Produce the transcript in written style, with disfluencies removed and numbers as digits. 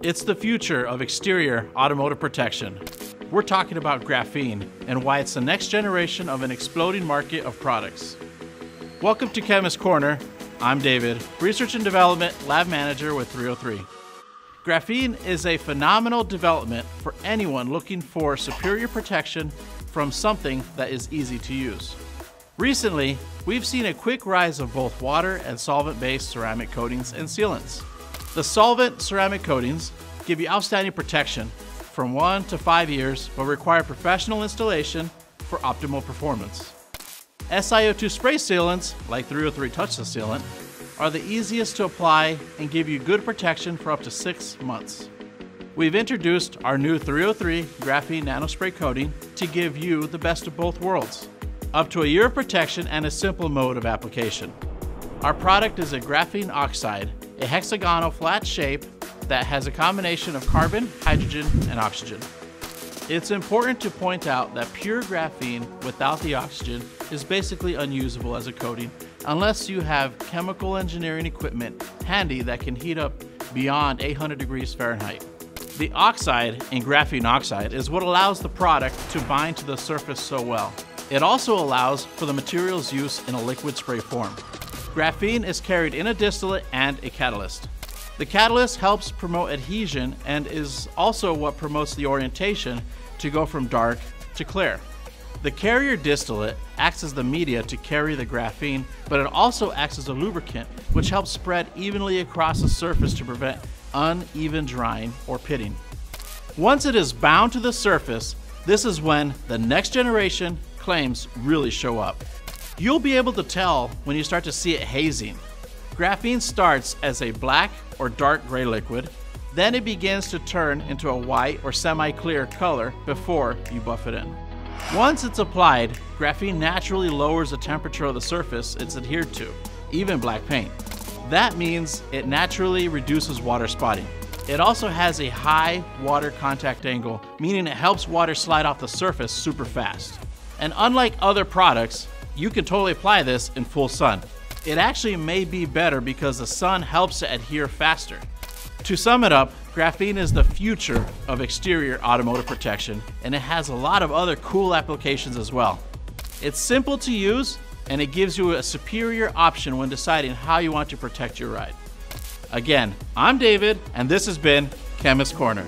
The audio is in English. It's the future of exterior automotive protection. We're talking about graphene and why it's the next generation of an exploding market of products. Welcome to Chemist Corner. I'm David, Research and Development Lab Manager with 303. Graphene is a phenomenal development for anyone looking for superior protection from something that is easy to use. Recently, we've seen a quick rise of both water and solvent-based ceramic coatings and sealants. The solvent ceramic coatings give you outstanding protection from 1 to 5 years, but require professional installation for optimal performance. SiO2 spray sealants, like 303 Touchless Sealant, are the easiest to apply and give you good protection for up to 6 months. We've introduced our new 303 Graphene Nano Spray Coating to give you the best of both worlds, up to a year of protection and a simple mode of application. Our product is a graphene oxide, a hexagonal flat shape that has a combination of carbon, hydrogen, and oxygen. It's important to point out that pure graphene without the oxygen is basically unusable as a coating unless you have chemical engineering equipment handy that can heat up beyond 800 degrees Fahrenheit. The oxide in graphene oxide is what allows the product to bind to the surface so well. It also allows for the material's use in a liquid spray form. Graphene is carried in a distillate and a catalyst. The catalyst helps promote adhesion and is also what promotes the orientation to go from dark to clear. The carrier distillate acts as the media to carry the graphene, but it also acts as a lubricant, which helps spread evenly across the surface to prevent uneven drying or pitting. Once it is bound to the surface, this is when the next generation claims really show up. You'll be able to tell when you start to see it hazing. Graphene starts as a black or dark gray liquid, then it begins to turn into a white or semi-clear color before you buff it in. Once it's applied, graphene naturally lowers the temperature of the surface it's adhered to, even black paint. That means it naturally reduces water spotting. It also has a high water contact angle, meaning it helps water slide off the surface super fast. And unlike other products, you can totally apply this in full sun. It actually may be better because the sun helps it adhere faster. To sum it up, graphene is the future of exterior automotive protection, and it has a lot of other cool applications as well. It's simple to use, and it gives you a superior option when deciding how you want to protect your ride. Again, I'm David, and this has been Chemist Corner.